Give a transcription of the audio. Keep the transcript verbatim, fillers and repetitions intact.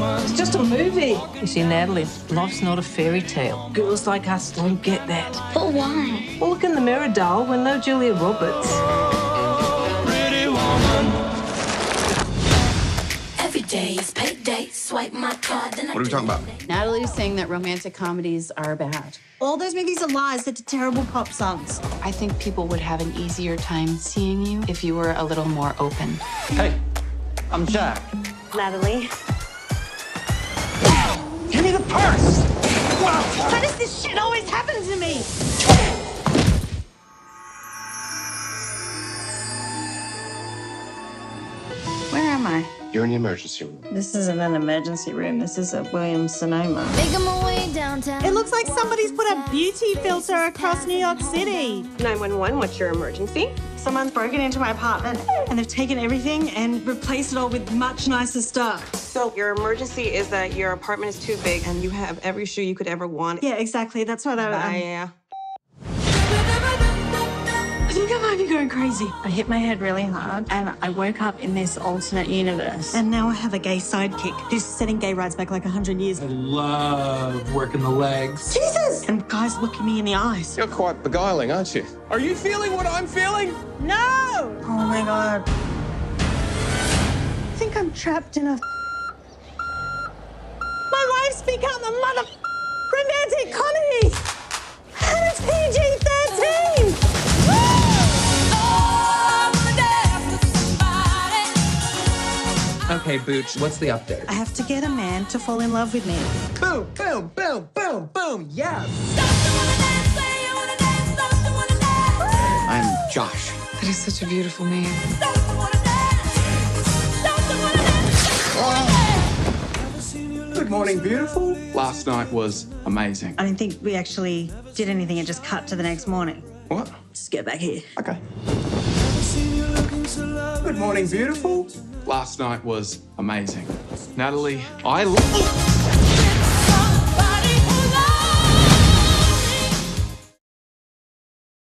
Williams-Sonoma. It's just a movie. You see, Natalie, life's not a fairy tale. Girls like us don't get that. But why? Well, look in the mirror, doll. We're no Julia Roberts. Pretty woman. Every day is payday. Swipe my card. Then what I are we talking about? Natalie's saying that romantic comedies are bad. All those movies are lies. They're terrible pop songs. I think people would have an easier time seeing you if you were a little more open. Hey, I'm Jack. Natalie. Give me the purse! Why does this shit always happen to me? Where am I? You're in the emergency room. This isn't an emergency room. This is a Williams-Sonoma. Make 'em away downtown. It looks like somebody's put a beauty filter across New York City. nine one one, what's your emergency? Someone's broken into my apartment and they've taken everything and replaced it all with much nicer stuff. So your emergency is that your apartment is too big and you have every shoe you could ever want. Yeah, exactly. That's what I... Uh, um... yeah. I think I might be going crazy. I hit my head really hard and I woke up in this alternate universe. And now I have a gay sidekick who's setting gay rights back like a hundred years. I love working the legs. Jesus! And guys look at me in the eyes. You're quite beguiling, aren't you? Are you feeling what I'm feeling? No! Oh my God. I think I'm trapped in a... My life's become a mother... romantic comedy! And it's P G thirteen! Okay, Booch, what's the update? I have to get a man to fall in love with me. Boom, boom, boom, boom, boom, yes! I'm Josh. That is such a beautiful name. Good morning, beautiful. Last night was amazing. I don't think we actually did anything. It just cut to the next morning. What? Just get back here. Okay. Good morning, beautiful. Last night was amazing. Natalie, I love...